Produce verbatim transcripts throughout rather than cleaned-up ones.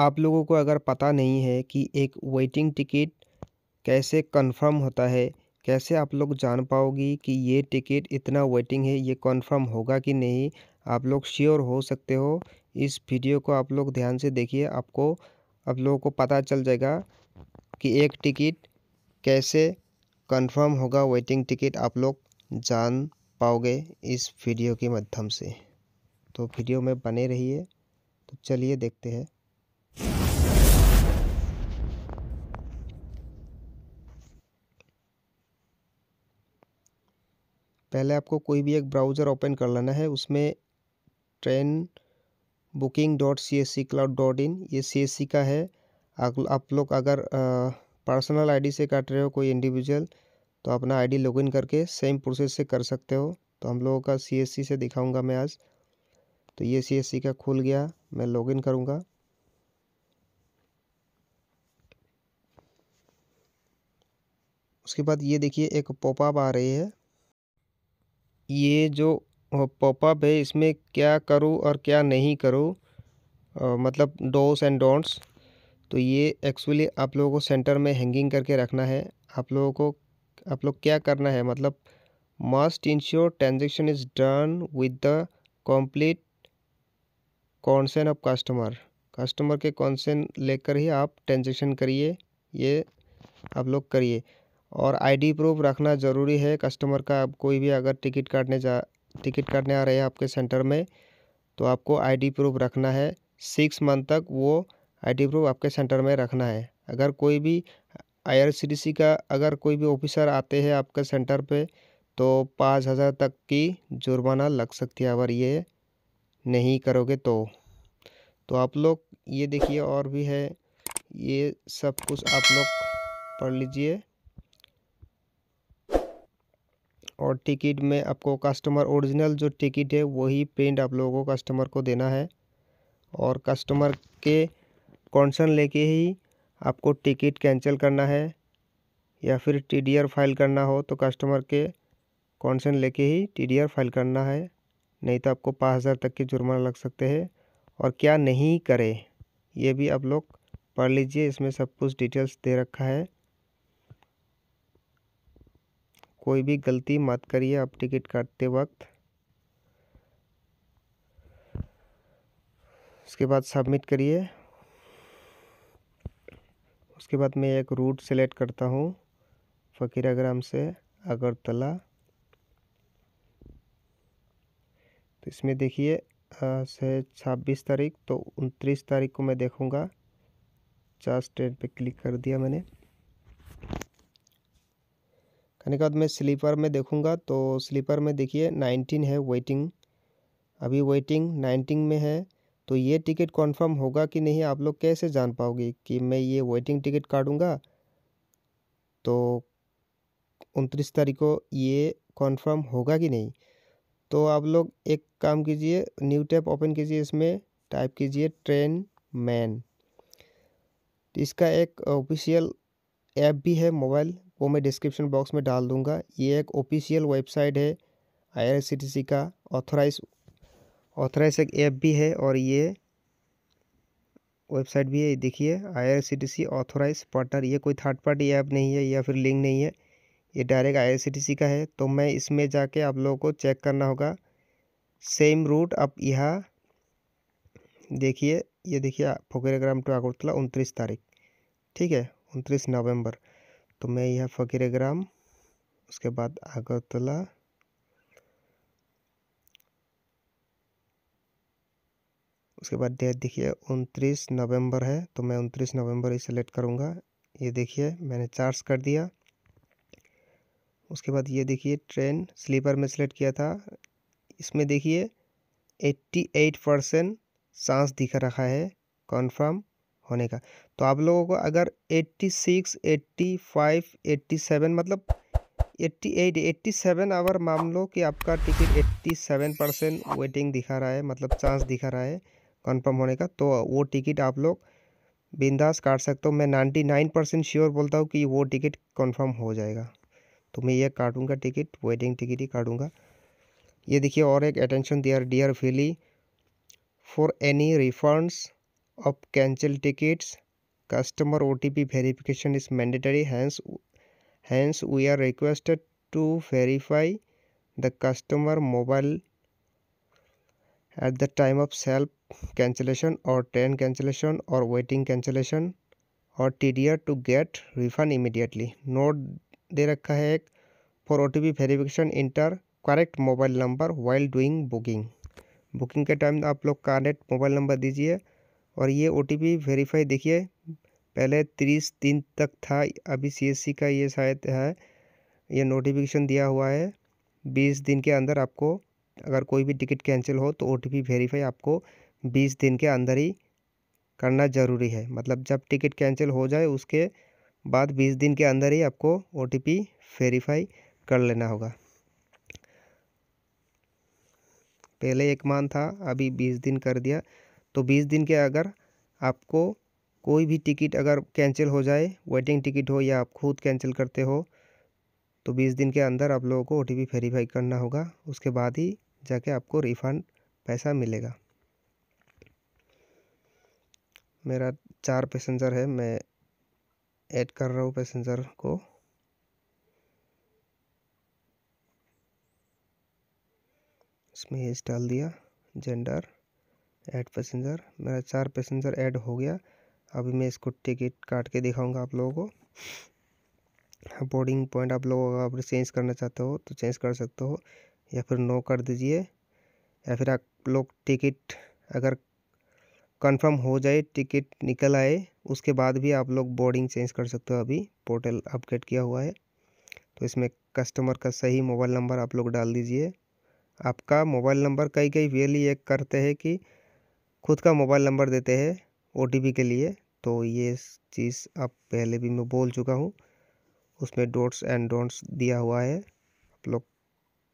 आप लोगों को अगर पता नहीं है कि एक वेटिंग टिकट कैसे कंफर्म होता है, कैसे आप लोग जान पाओगी कि ये टिकट इतना वेटिंग है, ये कंफर्म होगा कि नहीं, आप लोग श्योर हो सकते हो। इस वीडियो को आप लोग ध्यान से देखिए, आपको आप लोगों को पता चल जाएगा कि एक टिकट कैसे कंफर्म होगा, वेटिंग टिकट आप लोग जान पाओगे इस वीडियो के माध्यम से। तो वीडियो में बने रहिए। तो चलिए देखते हैं। पहले आपको कोई भी एक ब्राउज़र ओपन कर लेना है, उसमें train booking dot C S C cloud dot in, ये सी एस सी का है। आप लोग अगर पर्सनल आईडी से काट रहे हो कोई इंडिविजुअल, तो अपना आईडी लॉगिन करके सेम प्रोसेस से कर सकते हो। तो हम लोगों का सी एस सी से दिखाऊंगा मैं आज। तो ये सी एस सी का खुल गया, मैं लॉगिन करूंगा। उसके बाद ये देखिए एक पॉपअप आ रही है। ये जो पॉपअप है इसमें क्या करूं और क्या नहीं करूं, आ, मतलब डोज एंड डोंट्स। तो ये एक्चुअली आप लोगों को सेंटर में हैंगिंग करके रखना है। आप लोगों को आप लोग क्या करना है, मतलब must ensure transaction is done with the complete consent of customer. Customer के कंसेंट लेकर ही आप ट्रांजेक्शन करिए, ये आप लोग करिए। और आईडी प्रूफ रखना ज़रूरी है कस्टमर का। आप कोई भी अगर टिकट काटने जा टिकट काटने आ रहे हैं आपके सेंटर में, तो आपको आईडी प्रूफ रखना है। सिक्स मंथ तक वो आईडी प्रूफ आपके सेंटर में रखना है। अगर कोई भी आईआरसीटीसी का अगर कोई भी ऑफिसर आते हैं आपके सेंटर पे, तो पाँच हज़ार तक की जुर्माना लग सकती है अगर ये नहीं करोगे तो। तो आप लोग ये देखिए और भी है, ये सब कुछ आप लोग पढ़ लीजिए। और टिकट में आपको कस्टमर ओरिजिनल जो टिकट है वही प्रिंट आप लोगों को कस्टमर को देना है। और कस्टमर के कंसर्न लेके ही आपको टिकट कैंसिल करना है, या फिर टीडीआर फाइल करना हो तो कस्टमर के कंसर्न लेके ही टीडीआर फाइल करना है, नहीं तो आपको पाँच हज़ार तक के जुर्माना लग सकते हैं। और क्या नहीं करें ये भी आप लोग पढ़ लीजिए, इसमें सब कुछ डिटेल्स दे रखा है। कोई भी गलती मत करिए आप टिकट काटते वक्त। उसके बाद सबमिट करिए। उसके बाद मैं एक रूट सेलेक्ट करता हूँ, फकीराग्राम से अगरतला। तो इसमें देखिए से छब्बीस तारीख, तो उनतीस तारीख को मैं देखूँगा। चार्ट डेट पे क्लिक कर दिया मैंने। करने के बाद मैं स्लीपर में देखूंगा। तो स्लीपर में देखिए नाइनटीन है वेटिंग, अभी वेटिंग नाइनटीन में है। तो ये टिकट कंफर्म होगा कि नहीं आप लोग कैसे जान पाओगे कि मैं ये वेटिंग टिकट काटूंगा तो उनतीस तारीख को ये कंफर्म होगा कि नहीं। तो आप लोग एक काम कीजिए, न्यू टैब ओपन कीजिए, इसमें टाइप कीजिए ट्रेन मैन। इसका एक ऑफिशियल ऐप भी है मोबाइल, वो मैं डिस्क्रिप्शन बॉक्स में डाल दूंगा। ये एक ऑफिशियल वेबसाइट है आईआरसीटीसी का। ऑथोराइज ऑथोराइज एक ऐप भी है और ये वेबसाइट भी है। देखिए आईआरसीटीसी ऑथोराइज पार्टनर, ये कोई थर्ड पार्टी ऐप नहीं है या फिर लिंक नहीं है, ये डायरेक्ट आईआरसीटीसी का है। तो मैं इसमें जाके आप लोगों को चेक करना होगा। सेम रूट आप यहाँ देखिए, ये देखिए फकीराग्राम टू अगरतला उनतीस तारीख, ठीक है उनतीस नवम्बर। तो मैं यह फकीराग्राम, उसके बाद अगरतला, उसके बाद डेट देखिए उनतीस नवंबर है। तो मैं उनतीस नवंबर ही सेलेक्ट करूँगा। ये देखिए मैंने चार्ज कर दिया। उसके बाद ये देखिए ट्रेन स्लीपर में सेलेक्ट किया था। इसमें देखिए अट्ठासी परसेंट चांस दिख रखा है कंफर्म होने का। तो आप लोगों को अगर छियासी, पचासी, सत्तासी मतलब अट्ठासी, सत्तासी अगर मान लो कि आपका टिकट सत्तासी परसेंट वेटिंग दिखा रहा है, मतलब चांस दिखा रहा है कंफर्म होने का, तो वो टिकट आप लोग बिंदास काट सकते हो। मैं निन्यानवे परसेंट श्योर बोलता हूँ कि वो टिकट कंफर्म हो जाएगा। तो मैं ये काटूंगा टिकट, वेटिंग टिकट ही काटूंगा। ये देखिए और एक अटेंशन दिया, dear valley for any refunds of cancel tickets, customer O T P verification is mandatory, hence hence we are requested to verify the customer mobile at the time of self cancellation or train cancellation or waiting cancellation और T D R to get refund immediately. Note दे रखा है एक for O T P verification enter correct mobile number while doing booking. Booking के time आप लोग correct mobile number दीजिए. और ये O T P वेरीफाई देखिए पहले तीस दिन तक था, अभी C S C का ये शायद है, ये नोटिफिकेशन दिया हुआ है बीस दिन के अंदर आपको अगर कोई भी टिकट कैंसिल हो तो O T P वेरीफाई आपको बीस दिन के अंदर ही करना ज़रूरी है. मतलब जब टिकट कैंसिल हो जाए उसके बाद बीस दिन के अंदर ही आपको O T P वेरीफाई कर लेना होगा. पहले एक मान था, अभी बीस दिन कर दिया. तो बीस दिन के अगर आपको कोई भी टिकट अगर कैंसिल हो जाए, वेटिंग टिकट हो या आप खुद कैंसिल करते हो, तो बीस दिन के अंदर आप लोगों को O T P वेरीफाई करना होगा. उसके बाद ही जाके आपको रिफ़ंड पैसा मिलेगा. मेरा चार पैसेंजर है, मैं ऐड कर रहा हूँ पैसेंजर को. इसमें एज डाल दिया, जेंडर, ऐड पैसेंजर. मेरा चार पैसेंजर ऐड हो गया. अभी मैं इसको टिकट काट के दिखाऊंगा आप लोगों को. बोर्डिंग पॉइंट आप लोग अगर चेंज करना चाहते हो तो चेंज कर सकते हो या फिर नो कर दीजिए. या फिर आप लोग टिकट अगर कंफर्म हो जाए, टिकट निकल आए, उसके बाद भी आप लोग बोर्डिंग चेंज कर सकते हो. अभी पोर्टल अपडेट किया हुआ है. तो इसमें कस्टमर का सही मोबाइल नंबर आप लोग डाल दीजिए. आपका मोबाइल नंबर कई कई वेली ये करते हैं कि खुद का मोबाइल नंबर देते हैं O T P के लिए. तो ये चीज़ आप पहले भी मैं बोल चुका हूँ. उसमें डोट्स एंड डोंट्स दिया हुआ है. आप लोग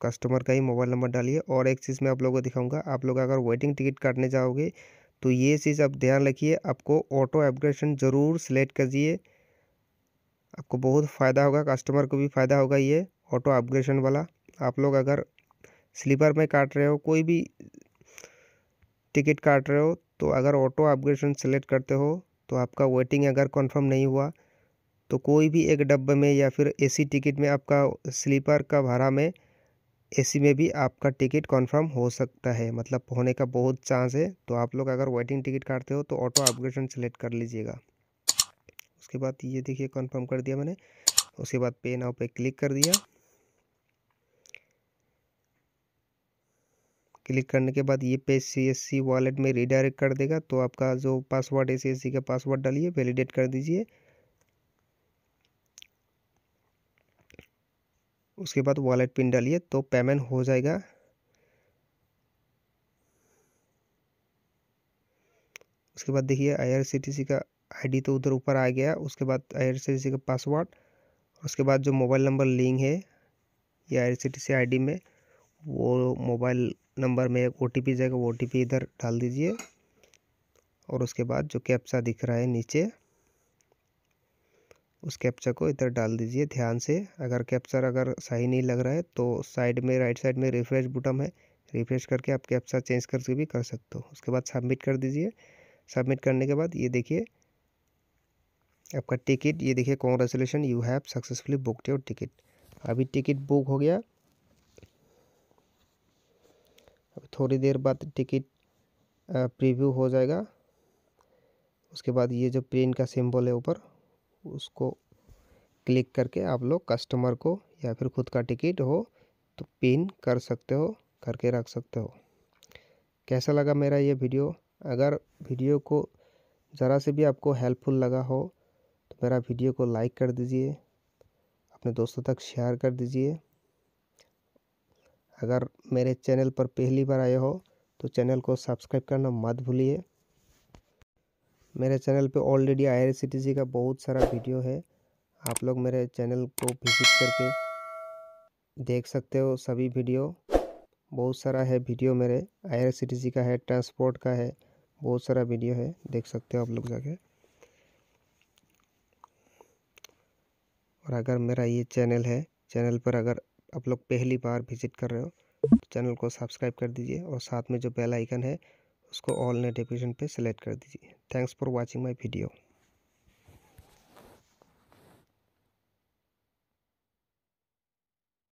कस्टमर का ही मोबाइल नंबर डालिए. और एक चीज़ मैं आप लोगों को दिखाऊँगा, आप लोग अगर वेटिंग टिकट काटने जाओगे तो ये चीज़ आप ध्यान रखिए, आपको ऑटो अपग्रेडेशन ज़रूर सेलेक्ट करिए. आपको बहुत फ़ायदा होगा, कस्टमर को भी फ़ायदा होगा ये ऑटो अपग्रेडेशन वाला. आप लोग अगर स्लीपर में काट रहे हो, कोई भी टिकट काट रहे हो, तो अगर ऑटो अपग्रेडेशन सेलेक्ट करते हो तो आपका वेटिंग अगर कंफर्म नहीं हुआ तो कोई भी एक डब्बे में या फिर एसी टिकट में, आपका स्लीपर का भाड़ा में एसी में भी आपका टिकट कंफर्म हो सकता है. मतलब होने का बहुत चांस है. तो आप लोग अगर वेटिंग टिकट काटते हो तो ऑटो अपग्रेडेशन सेलेक्ट कर लीजिएगा. उसके बाद ये देखिए कंफर्म कर दिया मैंने. उसके बाद पे नाउ पे क्लिक कर दिया. क्लिक करने के बाद ये page C S C wallet में रिडायरेक्ट कर देगा. तो आपका जो पासवर्ड है C S C का पासवर्ड डालिए, वैलिडेट कर दीजिए. उसके बाद वॉलेट पिन डालिए तो पेमेंट हो जाएगा. उसके बाद देखिए I R C T C का आईडी तो उधर ऊपर आ गया. उसके बाद I R C T C का पासवर्ड, उसके बाद जो मोबाइल नंबर लिंक है ये I R C T C ID में, वो मोबाइल नंबर में एक O T P जाएगा, वो O T P इधर डाल दीजिए. और उसके बाद जो कैप्चा दिख रहा है नीचे, उस कैप्चा को इधर डाल दीजिए ध्यान से. अगर कैप्चा अगर सही नहीं लग रहा है तो साइड में, राइट साइड में रिफ्रेश बटन है, रिफ्रेश करके आप कैप्चा चेंज करके भी कर सकते हो. उसके बाद सबमिट कर दीजिए. सबमिट करने के बाद ये देखिए आपका टिकट, ये देखिए congratulation you have successfully booked your ticket. अभी टिकट बुक हो गया. अभी थोड़ी देर बाद टिकट प्रीव्यू हो जाएगा. उसके बाद ये जो पेन का सिम्बल है ऊपर, उसको क्लिक करके आप लोग कस्टमर को या फिर खुद का टिकट हो तो पिन कर सकते हो, करके रख सकते हो. कैसा लगा मेरा ये वीडियो? अगर वीडियो को ज़रा से भी आपको हेल्पफुल लगा हो तो मेरा वीडियो को लाइक कर दीजिए, अपने दोस्तों तक शेयर कर दीजिए. अगर मेरे चैनल पर पहली बार आए हो तो चैनल को सब्सक्राइब करना मत भूलिए. मेरे चैनल पे already I R C T C का बहुत सारा वीडियो है, आप लोग मेरे चैनल को विजिट करके देख सकते हो. सभी वीडियो बहुत सारा है, वीडियो मेरे I R C T C का है, ट्रांसपोर्ट का है, बहुत सारा वीडियो है, देख सकते हो आप लोग जाके. और अगर मेरा ये चैनल है, चैनल पर अगर आप लोग पहली बार विजिट कर रहे हो तो चैनल को सब्सक्राइब कर दीजिए और साथ में जो बेल आइकन है उसको ऑल नोटिफिकेशन पे सेलेक्ट कर दीजिए। Thanks for watching my video.